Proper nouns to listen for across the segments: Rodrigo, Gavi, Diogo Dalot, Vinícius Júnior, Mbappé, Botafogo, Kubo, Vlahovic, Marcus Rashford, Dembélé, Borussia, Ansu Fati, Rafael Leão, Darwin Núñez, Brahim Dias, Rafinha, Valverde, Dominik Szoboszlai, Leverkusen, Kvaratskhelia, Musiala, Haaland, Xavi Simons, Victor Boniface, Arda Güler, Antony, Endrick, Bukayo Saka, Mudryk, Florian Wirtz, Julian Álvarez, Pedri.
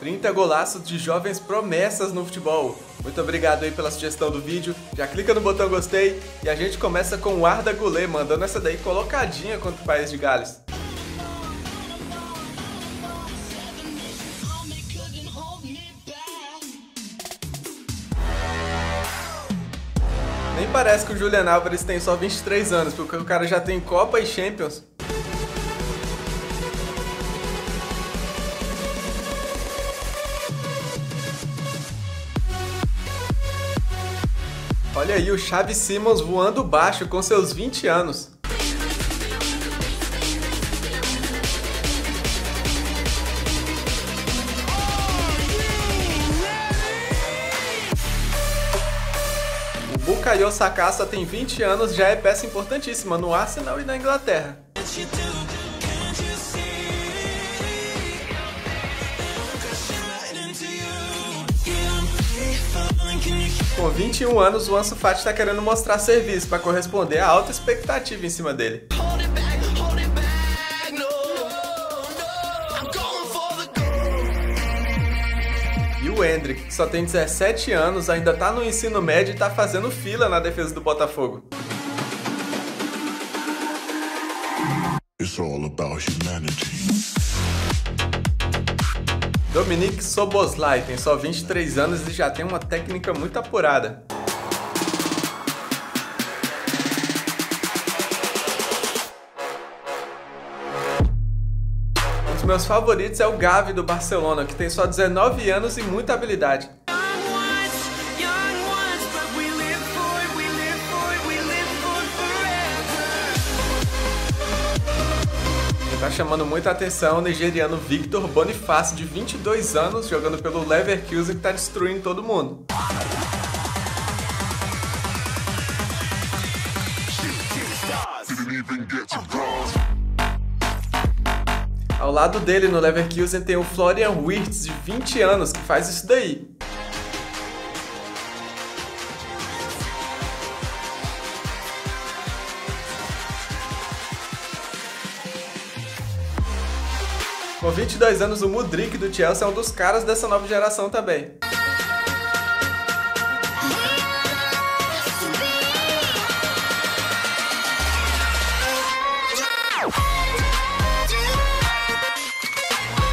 30 golaços de jovens promessas no futebol. Muito obrigado aí pela sugestão do vídeo, já clica no botão gostei e a gente começa com o Arda Güler mandando essa daí colocadinha contra o País de Gales. Nem parece que o Julian Álvarez tem só 23 anos, porque o cara já tem Copa e Champions. Olha aí o Xavi Simons voando baixo com seus 20 anos. O Bukayo Saka só tem 20 anos, já é peça importantíssima no Arsenal e na Inglaterra. Com 21 anos, o Ansu Fati está querendo mostrar serviço para corresponder à alta expectativa em cima dele. E o Endrick, que só tem 17 anos, ainda está no ensino médio e está fazendo fila na defesa do Botafogo. It's all about humanity. Dominik Szoboszlai tem só 23 anos e já tem uma técnica muito apurada. Um dos meus favoritos é o Gavi do Barcelona, que tem só 19 anos e muita habilidade. Tá chamando muita atenção o nigeriano Victor Boniface, de 22 anos, jogando pelo Leverkusen, que tá destruindo todo mundo. Ao lado dele, no Leverkusen, tem o Florian Wirtz, de 20 anos, que faz isso daí. Com 22 anos, o Mudryk do Chelsea é um dos caras dessa nova geração também.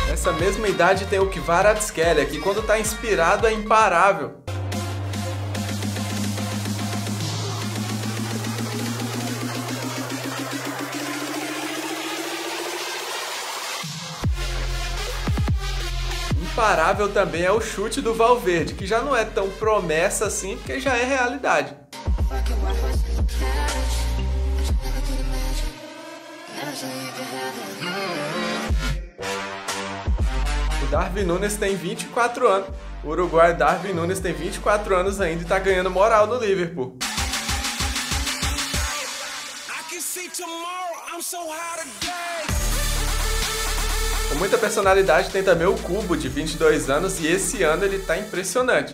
Nessa mesma idade tem o Kvaratskhelia, que quando tá inspirado é imparável. Imparável também é o chute do Valverde, que já não é tão promessa assim, porque já é realidade. O Darwin Núñez tem 24 anos. O uruguaio Darwin Núñez tem 24 anos ainda e tá ganhando moral no Liverpool. Com muita personalidade tem também o Kubo, de 22 anos, e esse ano ele tá impressionante.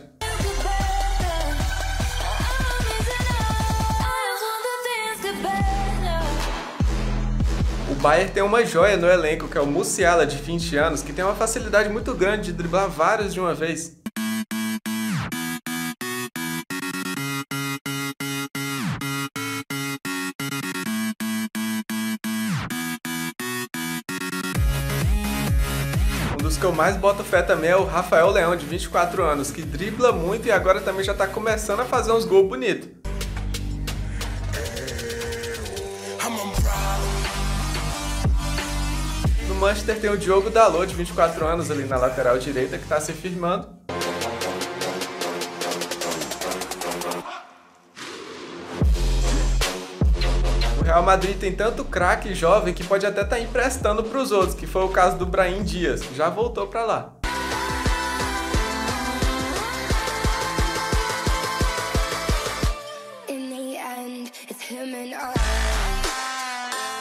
O Bayern tem uma joia no elenco, que é o Musiala, de 20 anos, que tem uma facilidade muito grande de driblar vários de uma vez. Os que eu mais boto fé também é o Rafael Leão, de 24 anos, que dribla muito e agora também já tá começando a fazer uns gols bonitos. No Manchester tem o Diogo Dalot, de 24 anos, ali na lateral direita, que tá se firmando. O Real Madrid tem tanto craque jovem que pode até estar emprestando para os outros, que foi o caso do Brahim Dias, que já voltou para lá.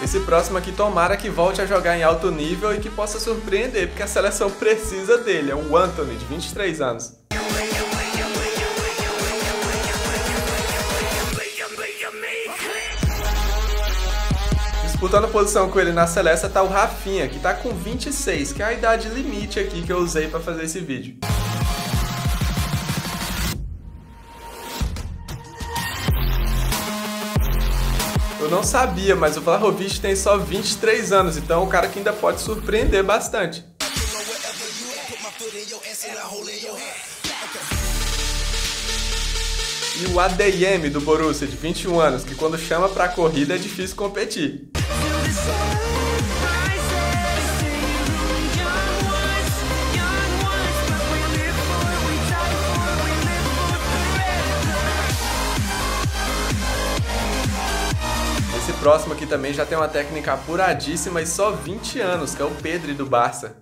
Esse próximo aqui tomara que volte a jogar em alto nível e que possa surpreender, porque a seleção precisa dele, é o Antony, de 23 anos. Disputando posição com ele na Seleção tá o Rafinha, que tá com 26, que é a idade limite aqui que eu usei para fazer esse vídeo. Eu não sabia, mas o Vlahovic tem só 23 anos, então é um cara que ainda pode surpreender bastante. E o ADM do Borussia, de 21 anos, que quando chama pra corrida é difícil competir. Esse próximo aqui também já tem uma técnica apuradíssima e só 20 anos, que é o Pedri do Barça.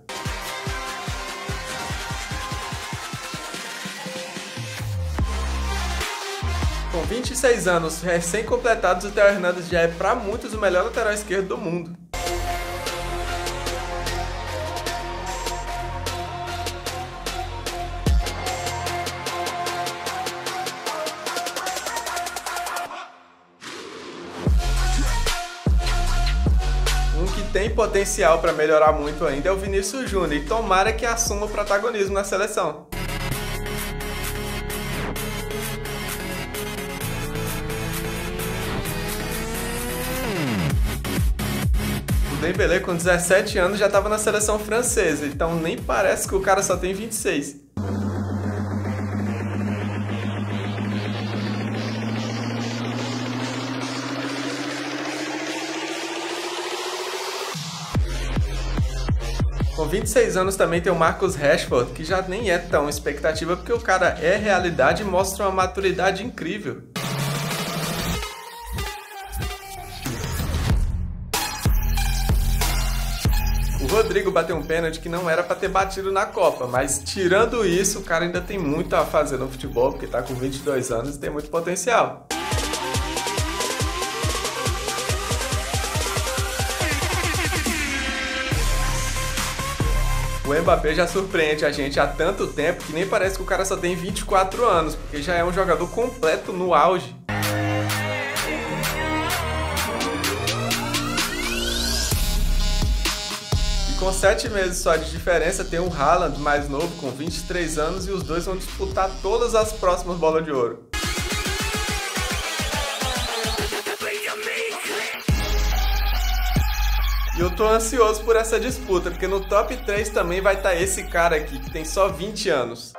Com 26 anos recém-completados, o Theo Hernandes já é para muitos o melhor lateral esquerdo do mundo. Um que tem potencial para melhorar muito ainda é o Vinícius Júnior, e tomara que assuma o protagonismo na seleção. Dembélé, com 17 anos, já estava na seleção francesa, então nem parece que o cara só tem 26. Com 26 anos também tem o Marcus Rashford, que já nem é tão expectativa, porque o cara é realidade e mostra uma maturidade incrível. Rodrigo bateu um pênalti que não era para ter batido na Copa, mas tirando isso, o cara ainda tem muito a fazer no futebol, porque tá com 22 anos e tem muito potencial. O Mbappé já surpreende a gente há tanto tempo que nem parece que o cara só tem 24 anos, porque já é um jogador completo no auge. Com 7 meses só de diferença, tem o Haaland mais novo, com 23 anos, e os dois vão disputar todas as próximas Bolas de Ouro. E eu tô ansioso por essa disputa, porque no top 3 também vai estar esse cara aqui, que tem só 20 anos.